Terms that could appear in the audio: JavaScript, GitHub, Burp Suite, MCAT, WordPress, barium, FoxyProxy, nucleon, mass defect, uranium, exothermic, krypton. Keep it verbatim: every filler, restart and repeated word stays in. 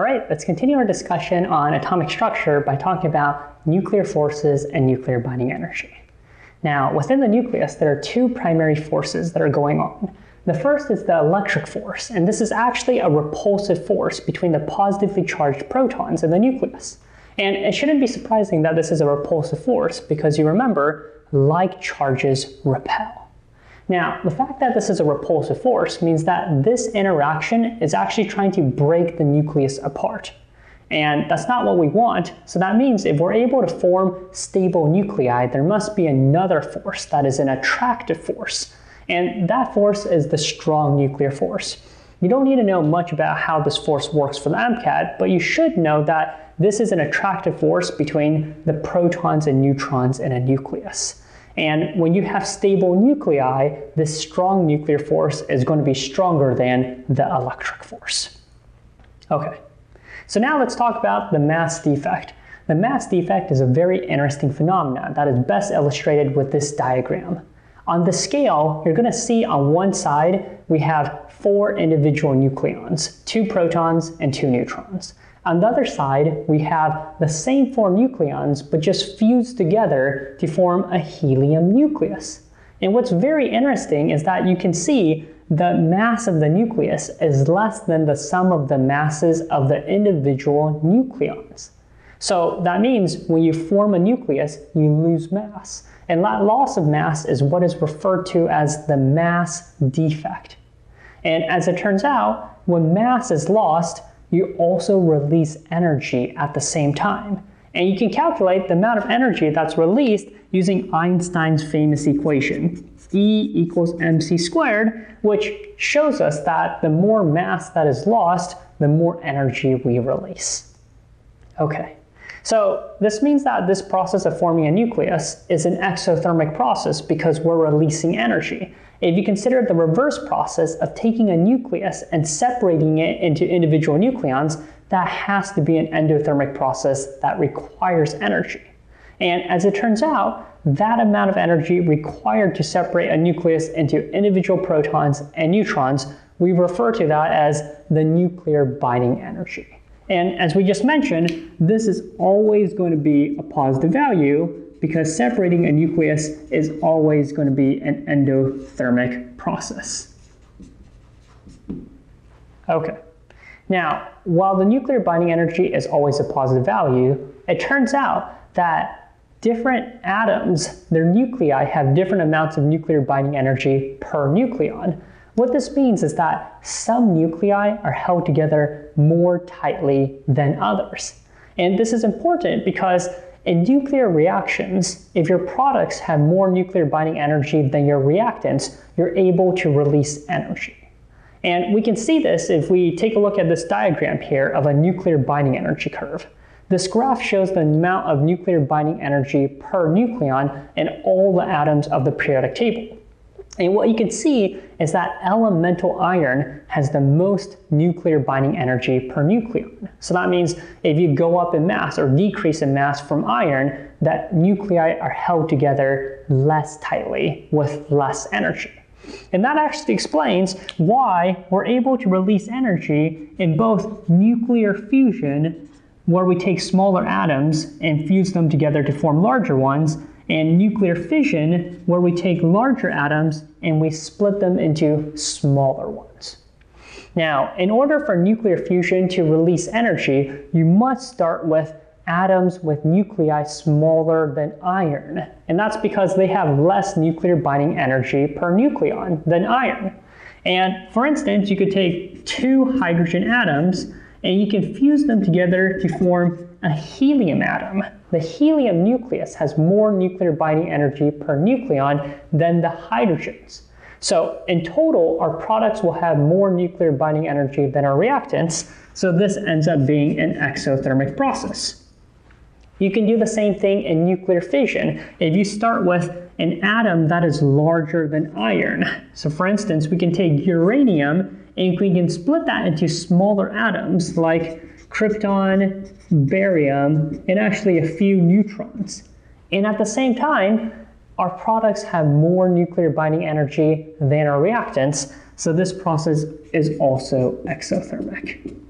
All right, let's continue our discussion on atomic structure by talking about nuclear forces and nuclear binding energy. Now, within the nucleus, there are two primary forces that are going on. The first is the electric force, and this is actually a repulsive force between the positively charged protons in the nucleus. And it shouldn't be surprising that this is a repulsive force because you remember, like charges repel. Now, the fact that this is a repulsive force means that this interaction is actually trying to break the nucleus apart. And that's not what we want, so that means if we're able to form stable nuclei, there must be another force that is an attractive force. And that force is the strong nuclear force. You don't need to know much about how this force works for the MCAT, but you should know that this is an attractive force between the protons and neutrons in a nucleus. And when you have stable nuclei, this strong nuclear force is going to be stronger than the electric force. Okay, so now let's talk about the mass defect. The mass defect is a very interesting phenomenon that is best illustrated with this diagram. On the scale, you're going to see on one side, we have four individual nucleons, two protons and two neutrons. On the other side, we have the same four nucleons, but just fused together to form a helium nucleus. And what's very interesting is that you can see the mass of the nucleus is less than the sum of the masses of the individual nucleons. So that means when you form a nucleus, you lose mass. And that loss of mass is what is referred to as the mass defect. And as it turns out, when mass is lost, you also release energy at the same time. And you can calculate the amount of energy that's released using Einstein's famous equation, E equals mc squared, which shows us that the more mass that is lost, the more energy we release. Okay, so this means that this process of forming a nucleus is an exothermic process because we're releasing energy. If you consider the reverse process of taking a nucleus and separating it into individual nucleons, that has to be an endothermic process that requires energy. And as it turns out, that amount of energy required to separate a nucleus into individual protons and neutrons, we refer to that as the nuclear binding energy. And as we just mentioned, this is always going to be a positive value, because separating a nucleus is always going to be an endothermic process. Okay, now, while the nuclear binding energy is always a positive value, it turns out that different atoms, their nuclei, have different amounts of nuclear binding energy per nucleon. What this means is that some nuclei are held together more tightly than others. And this is important because in nuclear reactions, if your products have more nuclear binding energy than your reactants, you're able to release energy. And we can see this if we take a look at this diagram here of a nuclear binding energy curve. This graph shows the amount of nuclear binding energy per nucleon in all the atoms of the periodic table. And what you can see is that elemental iron has the most nuclear binding energy per nucleon. So that means if you go up in mass or decrease in mass from iron, that nuclei are held together less tightly with less energy. And that actually explains why we're able to release energy in both nuclear fusion, where we take smaller atoms and fuse them together to form larger ones, and nuclear fission, where we take larger atoms and we split them into smaller ones. Now, in order for nuclear fusion to release energy, you must start with atoms with nuclei smaller than iron. And that's because they have less nuclear binding energy per nucleon than iron. And for instance, you could take two hydrogen atoms and you can fuse them together to form a helium atom. The helium nucleus has more nuclear binding energy per nucleon than the hydrogens. So in total, our products will have more nuclear binding energy than our reactants, so this ends up being an exothermic process. You can do the same thing in nuclear fission if you start with an atom that is larger than iron. So for instance, we can take uranium and we can split that into smaller atoms like krypton, barium, and actually a few neutrons. And at the same time, our products have more nuclear binding energy than our reactants, so this process is also exothermic.